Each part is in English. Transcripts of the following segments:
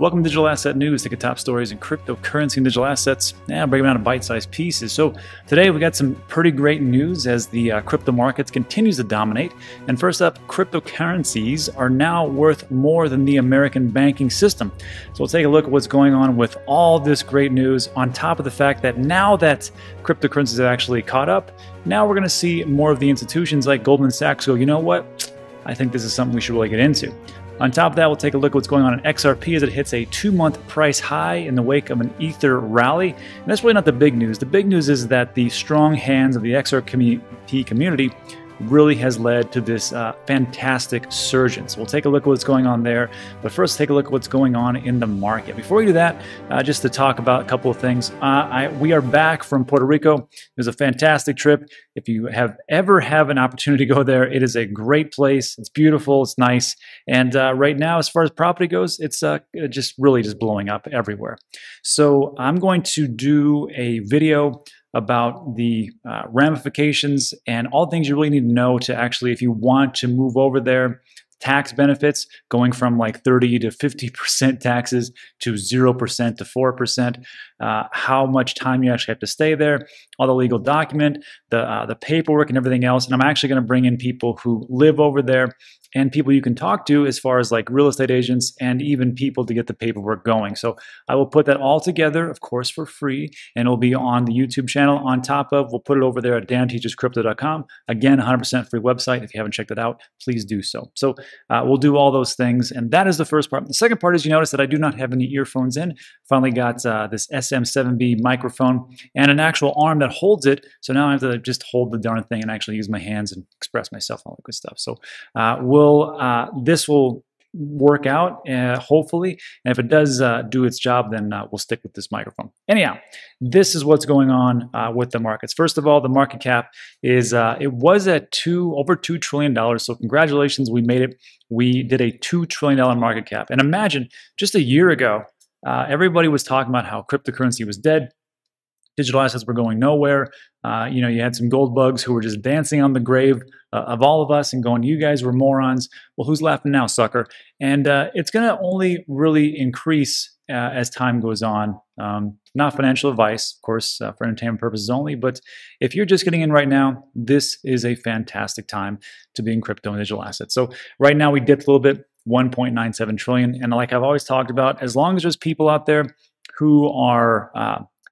Welcome to Digital Asset News. Take the top stories in cryptocurrency and digital assets and break them down to bite-sized pieces. So today we got some pretty great news as the crypto markets continues to dominate. And first up, cryptocurrencies are now worth more than the American banking system. So we'll take a look at what's going on with all this great news on top of the fact that now that cryptocurrencies have actually caught up, now we're going to see more of the institutions like Goldman Sachs go, you know what? I think this is something we should really get into. On top of that, we'll take a look at what's going on in XRP as it hits a 2-month price high in the wake of an Ether rally. And that's really not the big news. The big news is that the strong hands of the XRP community really has led to this fantastic surge. So we'll take a look at what's going on there. But first, take a look at what's going on in the market. Before we do that, just to talk about a couple of things. We are back from Puerto Rico. It was a fantastic trip. If you have ever have an opportunity to go there, it is a great place. It's beautiful. It's nice. And right now, as far as property goes, it's just really just blowing up everywhere. So I'm going to do a video about the ramifications and all things you really need to know to actually, if you want to move over there, tax benefits going from like 30 to 50% taxes to 0% to 4%, how much time you actually have to stay there, all the legal document, the paperwork and everything else. And I'm actually gonna bring in people who live over there and people you can talk to as far as like real estate agents and even people to get the paperwork going. So I will put that all together, of course, for free, and it'll be on the YouTube channel. On top of, we'll put it over there at DanTeachesCrypto.com. Again, 100% free website. If you haven't checked it out, please do so. So we'll do all those things, and that is the first part. The second part is you notice that I do not have any earphones in. Finally got this SM7B microphone and an actual arm that holds it. So now I have to just hold the darn thing and actually use my hands and express myself and all that good stuff. So this will work out, hopefully. And if it does do its job, then we'll stick with this microphone. Anyhow, this is what's going on with the markets. First of all, the market cap is, it was at over $2 trillion. So congratulations, we made it. We did a $2 trillion market cap. And imagine just a year ago, everybody was talking about how cryptocurrency was dead. Digital assets were going nowhere. You know, you had some gold bugs who were just dancing on the grave of all of us and going, you guys were morons. Well, who's laughing now, sucker? And it's going to only really increase as time goes on. Not financial advice, of course, for entertainment purposes only. But if you're just getting in right now, this is a fantastic time to be in crypto and digital assets. So right now we dipped a little bit, 1.97 trillion. And like I've always talked about, as long as there's people out there who are,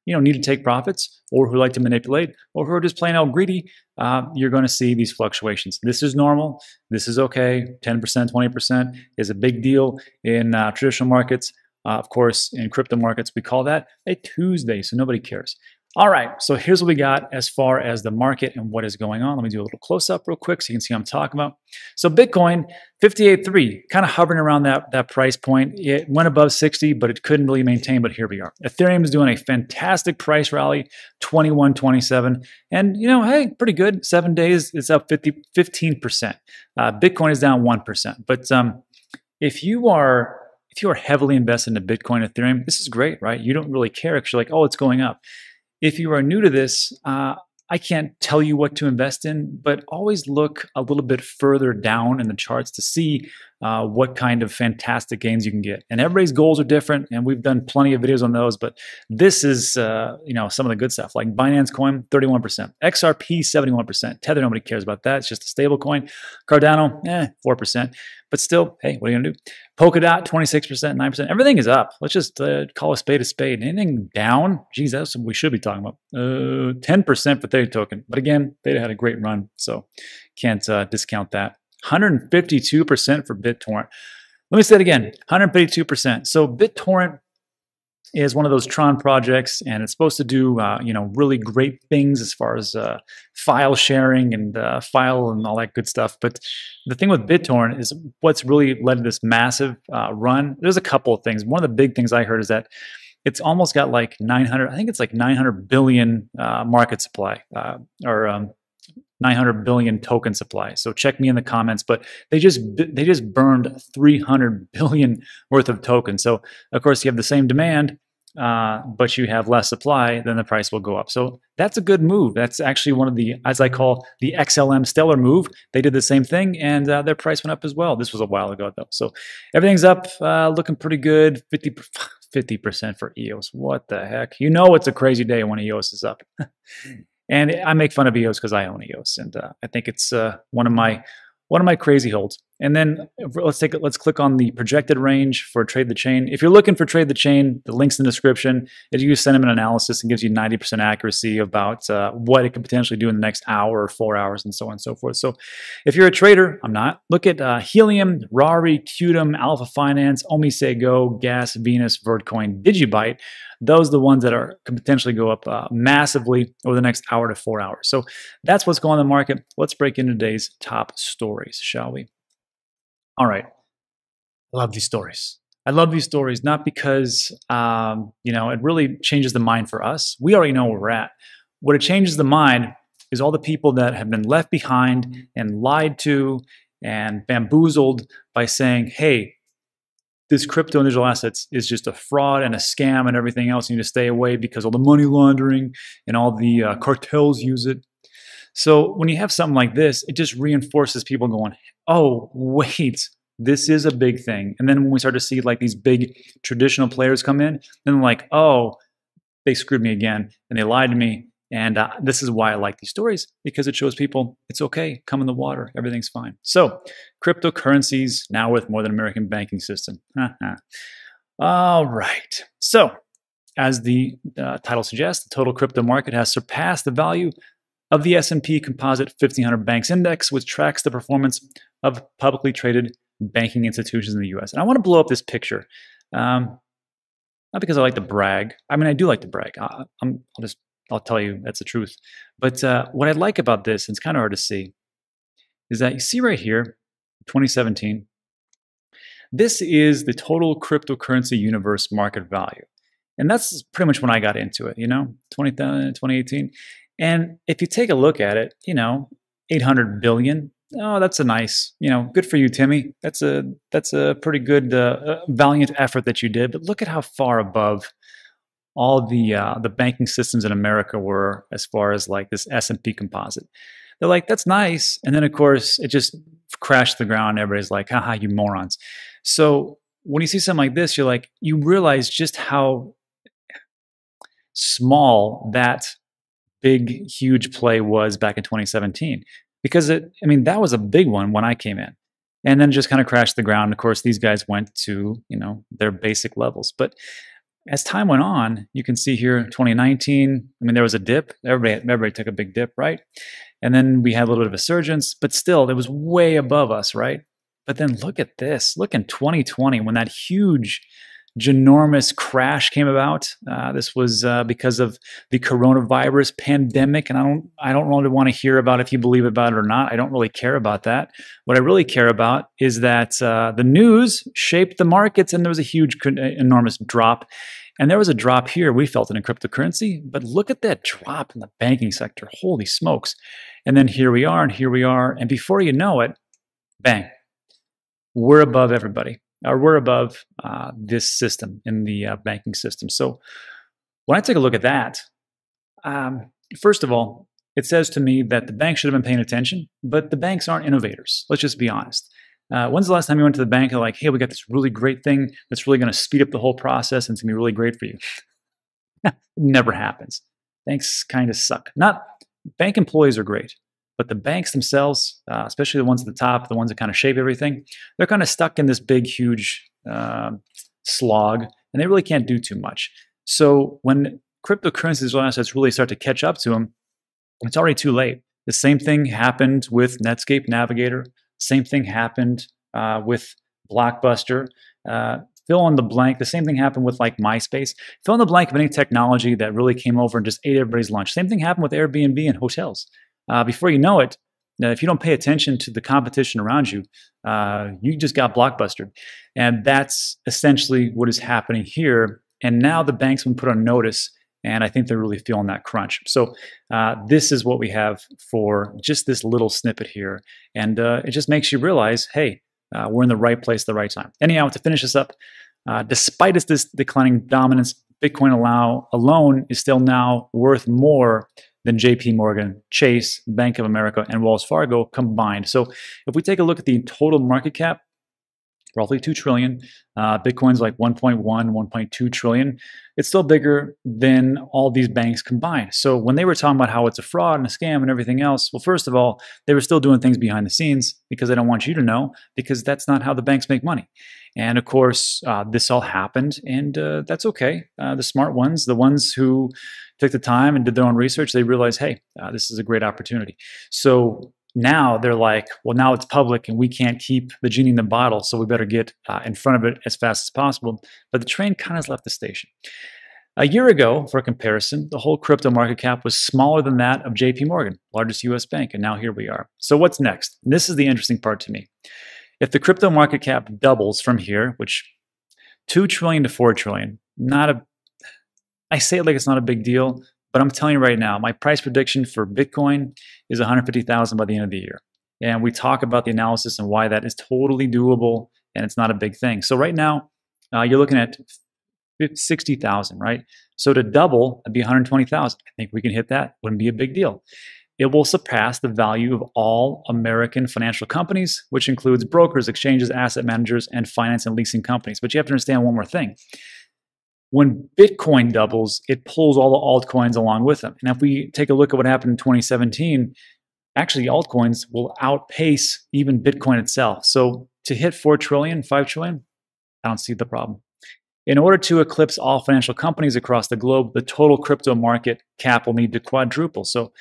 you know, need to take profits or who like to manipulate or who are just plain old greedy, you're going to see these fluctuations. This is normal. This is okay. 10%, 20% is a big deal in traditional markets. Of course, in crypto markets, we call that a Tuesday, so nobody cares. All right, so here's what we got as far as the market and what is going on. Let me do a little close-up real quick so you can see what I'm talking about. So Bitcoin, 58.3, kind of hovering around that price point. It went above 60, but it couldn't really maintain, but here we are. Ethereum is doing a fantastic price rally, 21.27. And, you know, hey, pretty good. 7 days, it's up 15%. Bitcoin is down 1%. But if you are heavily invested into Bitcoin, Ethereum, this is great, right? You don't really care because you're like, oh, it's going up. If you are new to this, I can't tell you what to invest in, but always look a little bit further down in the charts to see what kind of fantastic gains you can get. And everybody's goals are different, and we've done plenty of videos on those, but this is you know, some of the good stuff, like Binance Coin, 31%, XRP, 71%, Tether, nobody cares about that, it's just a stable coin, Cardano, 4%, but still, hey, what are you gonna do? Polkadot, 26%, 9%, everything is up. Let's just call a spade, anything down, geez, that's what we should be talking about, 10% for Theta token, but again, Theta had a great run, so can't discount that. 152% for BitTorrent. Let me say it again, 152%. So BitTorrent is one of those Tron projects, and it's supposed to do you know, really great things as far as file sharing and file and all that good stuff. But the thing with BitTorrent is what's really led to this massive run. There's a couple of things. One of the big things I heard is that it's almost got like 900, I think it's like 900 billion market supply, or 900 billion token supply. So check me in the comments, but they just burned 300 billion worth of tokens. So of course you have the same demand, but you have less supply, then the price will go up. So that's a good move. That's actually one of the, as I call, the XLM stellar move. They did the same thing, and their price went up as well. This was a while ago, though. So everything's up, looking pretty good. 50% for EOS. What the heck? You know it's a crazy day when EOS is up. And I make fun of EOS because I own EOS, and I think it's one of my crazy holds. And then let's click on the projected range for Trade the Chain. If you're looking for Trade the Chain, the link's in the description. It uses sentiment analysis and gives you 90% accuracy about what it could potentially do in the next hour or 4 hours, and so on and so forth. So if you're a trader, I'm not, look at Helium, Rari, Qtum, Alpha Finance, Omisego, Gas, Venus, Vertcoin, Digibyte. Those are the ones that could potentially go up massively over the next hour to 4 hours. So that's what's going on in the market. Let's break into today's top stories, shall we? All right. I love these stories. I love these stories, not because, you know, it really changes the mind for us. We already know where we're at. What it changes the mind is all the people that have been left behind and lied to and bamboozled by saying, hey, this crypto and digital assets is just a fraud and a scam and everything else. You need to stay away because all the money laundering and all the cartels use it. So when you have something like this, it just reinforces people going, oh, wait, this is a big thing. And then when we start to see like these big traditional players come in, then like, oh, they screwed me again and they lied to me. And this is why I like these stories, because it shows people it's okay, come in the water, everything's fine. So cryptocurrencies now worth more than American banking system. All right. So as the title suggests, the total crypto market has surpassed the value of the S&P Composite 1500 Banks Index, which tracks the performance of publicly traded banking institutions in the U.S. And I want to blow up this picture, not because I like to brag. I mean, I do like to brag. I'll tell you that's the truth. But what I like about this, and it's kind of hard to see, is that you see right here, 2017. This is the total cryptocurrency universe market value, and that's pretty much when I got into it. You know, 2018. And if you take a look at it, you know, 800 billion. Oh, that's a nice, you know, good for you, Timmy. That's a pretty good, valiant effort that you did. But look at how far above all the banking systems in America were as far as like this S&P composite. They're like, that's nice. And then, of course, it just crashed to the ground. Everybody's like, haha, you morons. So when you see something like this, you're like, you realize just how small that big, huge play was back in 2017, because I mean, that was a big one when I came in, and then just kind of crashed the ground. Of course, these guys went to, you know, their basic levels, but as time went on, you can see here 2019, I mean, there was a dip. Everybody took a big dip, right? And then we had a little bit of a surgence, but still it was way above us, right? But then look at this, look in 2020 when that huge, ginormous crash came about. This was because of the coronavirus pandemic, and I don't really want to hear about if you believe about it or not. I don't really care about that. What I really care about is that the news shaped the markets, and there was a huge, enormous drop. And there was a drop here we felt in a cryptocurrency, but look at that drop in the banking sector. Holy smokes! And then here we are, and here we are, and before you know it, bang, we're above everybody. Or we're above this system in the banking system. So when I take a look at that, first of all, it says to me that the bank should have been paying attention, but the banks aren't innovators. Let's just be honest. When's the last time you went to the bank and like, hey, we got this really great thing that's really going to speed up the whole process and it's going to be really great for you? Never happens. Banks kind of suck. Not bank employees are great. But the banks themselves, especially the ones at the top, the ones that kind of shape everything, they're kind of stuck in this big, huge slog, and they really can't do too much. So when cryptocurrencies and assets really start to catch up to them, it's already too late. The same thing happened with Netscape Navigator. Same thing happened with Blockbuster. Fill in the blank. The same thing happened with like MySpace. Fill in the blank of any technology that really came over and just ate everybody's lunch. Same thing happened with Airbnb and hotels. Before you know it, if you don't pay attention to the competition around you, you just got blockbustered. And that's essentially what is happening here. And now the banks have been put on notice, and I think they're really feeling that crunch. So this is what we have for just this little snippet here. And it just makes you realize, hey, we're in the right place at the right time. Anyhow, to finish this up, despite this declining dominance, Bitcoin alone is still now worth more than JP Morgan, Chase, Bank of America, and Wells Fargo combined. So if we take a look at the total market cap, roughly $2 trillion. Bitcoin's like 1.1, 1.2 trillion. It's still bigger than all these banks combined. So when they were talking about how it's a fraud and a scam and everything else, well, first of all, they were still doing things behind the scenes because they don't want you to know, because that's not how the banks make money. And of course, this all happened, and that's okay. The smart ones, the ones who took the time and did their own research, they realized, hey, this is a great opportunity. So now they're like, well, now it's public and we can't keep the genie in the bottle, so we better get in front of it as fast as possible. But the train kind of left the station. A year ago, for comparison, the whole crypto market cap was smaller than that of JP Morgan, largest US bank, and now here we are. So what's next? And this is the interesting part to me. If the crypto market cap doubles from here, which $2 trillion to $4 trillion, I say it like it's not a big deal, but I'm telling you right now, my price prediction for Bitcoin is $150,000 by the end of the year. And we talk about the analysis and why that is totally doable, and it's not a big thing. So right now, you're looking at $60,000, right? So to double, it'd be $120,000. I think we can hit that. Wouldn't be a big deal. It will surpass the value of all American financial companies, which includes brokers, exchanges, asset managers, and finance and leasing companies. But you have to understand one more thing. When Bitcoin doubles, it pulls all the altcoins along with them. And if we take a look at what happened in 2017, actually altcoins will outpace even Bitcoin itself. So to hit 4 trillion, 5 trillion, I don't see the problem. In order to eclipse all financial companies across the globe, the total crypto market cap will need to quadruple. So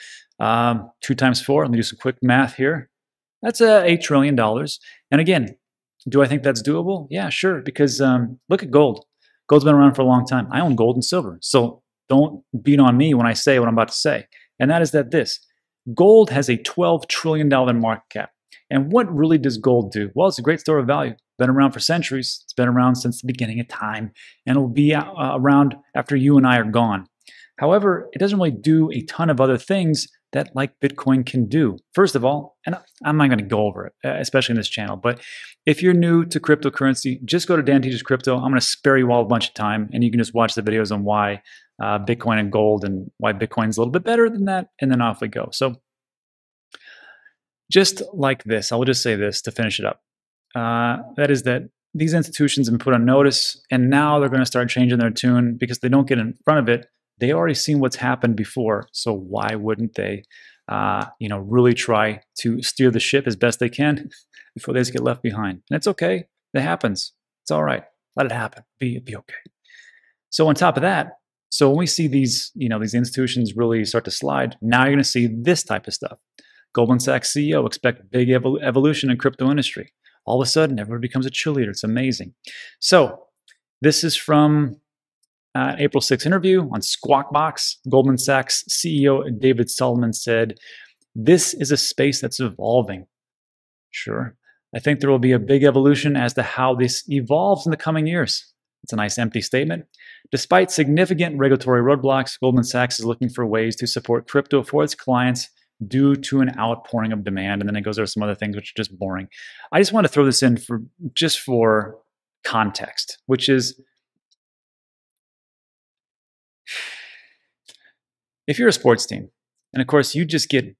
2 times 4, let me do some quick math here. That's $8 trillion. And again, do I think that's doable? Yeah, sure, because look at gold. Gold's been around for a long time. I own gold and silver, so don't beat on me when I say what I'm about to say. And that is that this, gold has a $12 trillion market cap. And what really does gold do? Well, it's a great store of value. Been around for centuries. It's been around since the beginning of time, and it'll be around after you and I are gone. However, it doesn't really do a ton of other things that like Bitcoin can do. First of all, and I'm not gonna go over it, especially in this channel, but if you're new to cryptocurrency, just go to DanTeachesCrypto. I'm gonna spare you all a bunch of time, and you can just watch the videos on why Bitcoin and gold and why Bitcoin's a little bit better than that, and then off we go. So just like this, I'll just say this to finish it up. That is that these institutions have been put on notice, and now they're gonna start changing their tune because they don't get in front of it. They already seen what's happened before, so why wouldn't they, really try to steer the ship as best they can before they just get left behind? And it's okay. It happens. It's all right. Let it happen. Be okay. So on top of that, so when we see these, these institutions really start to slide, now you're going to see this type of stuff. Goldman Sachs CEO expect big evolution in crypto industry. All of a sudden, everyone becomes a cheerleader. It's amazing. So this is from April 6th interview on Squawk Box. Goldman Sachs CEO David Solomon said, "This is a space that's evolving." Sure. "I think there will be a big evolution as to how this evolves in the coming years." It's a nice empty statement. Despite significant regulatory roadblocks, Goldman Sachs is looking for ways to support crypto for its clients due to an outpouring of demand. And then it goes over some other things which are just boring. I just want to throw this in for context, which is, if you're a sports team, and of course you just get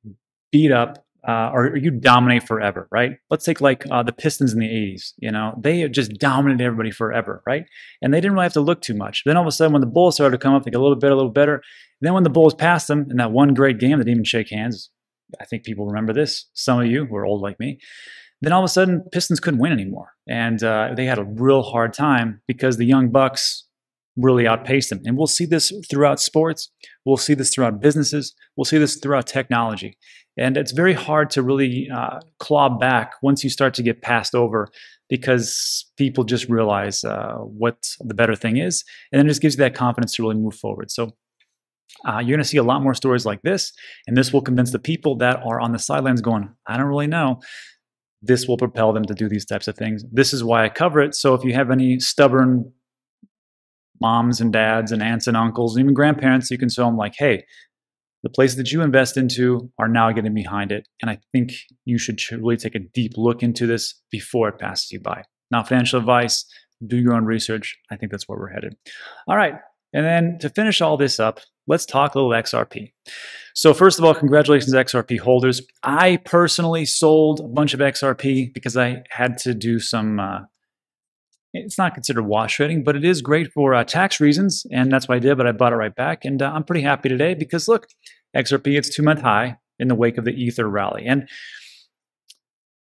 beat up or you dominate forever, right? Let's take like the Pistons in the 80s, they just dominated everybody forever, right? And they didn't really have to look too much. Then all of a sudden when the Bulls started to come up, they got a little better. And then when the Bulls passed them in that one great game, they didn't even shake hands. I think people remember this, some of you who are old like me. Then all of a sudden Pistons couldn't win anymore. And they had a real hard time because the young Bucks really outpace them. And we'll see this throughout sports. We'll see this throughout businesses. We'll see this throughout technology. And it's very hard to really claw back once you start to get passed over, because people just realize what the better thing is. And then it just gives you that confidence to really move forward. So you're going to see a lot more stories like this. And this will convince the people that are on the sidelines going, I don't really know. This will propel them to do these types of things. This is why I cover it. So if you have any stubborn moms and dads and aunts and uncles, and even grandparents, you can show them like, hey, the places that you invest into are now getting behind it. And I think you should really take a deep look into this before it passes you by. Not financial advice, do your own research. I think that's where we're headed. All right, And then to finish all this up, let's talk a little XRP. So first of all, congratulations XRP holders. I personally sold a bunch of XRP because I had to do some, it's not considered wash trading, but it is great for tax reasons. And that's what I did, but I bought it right back. And I'm pretty happy today because look, XRP, it's 2-month high in the wake of the Ether rally. And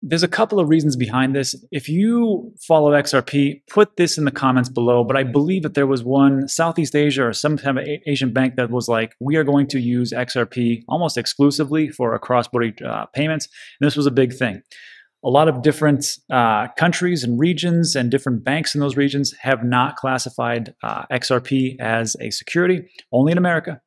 there's a couple of reasons behind this. If you follow XRP, put this in the comments below, but I believe that there was one Southeast Asia or some kind of Asian bank that was like, we are going to use XRP almost exclusively for our cross-border payments. And this was a big thing. A lot of different countries and regions and different banks in those regions have not classified XRP as a security, only in America,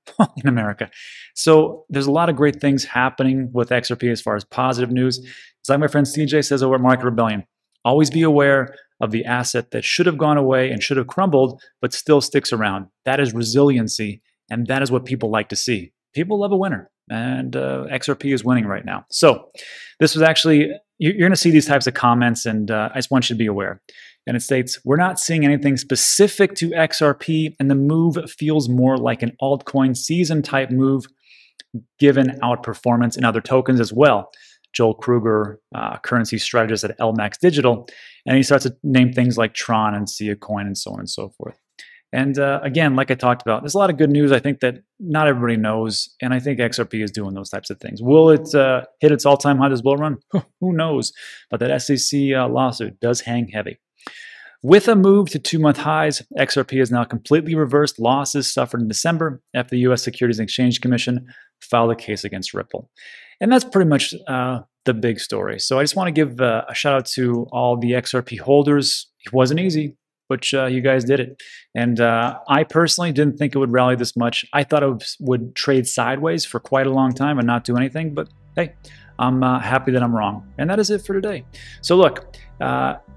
So there's a lot of great things happening with XRP as far as positive news. It's like my friend CJ says over at Market Rebellion, always be aware of the asset that should have gone away and should have crumbled, but still sticks around. That is resiliency. And that is what people like to see. People love a winner. And XRP is winning right now. So this was actually, you're going to see these types of comments, and I just want you to be aware. And it states, we're not seeing anything specific to XRP, and the move feels more like an altcoin season type move, given outperformance in other tokens as well. Joel Kruger, currency strategist at LMAX Digital, and he starts to name things like Tron and Sia Coin and so on and so forth. And again, like I talked about, there's a lot of good news I think that not everybody knows, and I think XRP is doing those types of things. Will it hit its all-time high this bull run? Who knows? But that SEC lawsuit does hang heavy. With a move to 2-month highs, XRP has now completely reversed losses suffered in December after the U.S. Securities and Exchange Commission filed a case against Ripple. And that's pretty much the big story. So I just want to give a shout out to all the XRP holders. It wasn't easy, which you guys did it. And I personally didn't think it would rally this much. I thought it would trade sideways for quite a long time and not do anything, but hey, I'm happy that I'm wrong. And that is it for today. So look,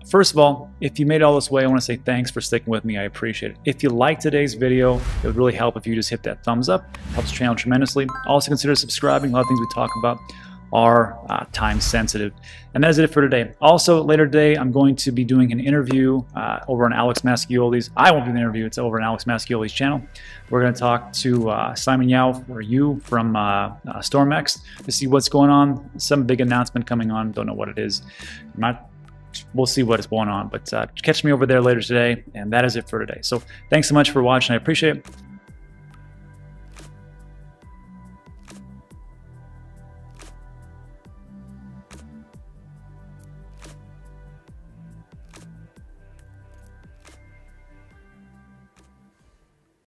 first of all, if you made it all this way, I want to say thanks for sticking with me. I appreciate it. If you liked today's video, it would really help if you just hit that thumbs up. It helps the channel tremendously. Also consider subscribing. A lot of things we talk about are time sensitive. And that is it for today. Also, later today, I'm going to be doing an interview over on Alex Mascioli's. I won't do the interview. It's over on Alex Mascioli's channel. We're going to talk to Simon Yao, or you, from Storm X to see what's going on. Some big announcement coming on. Don't know what it is. We'll see what is going on. But catch me over there later today. And that is it for today. So thanks so much for watching. I appreciate it.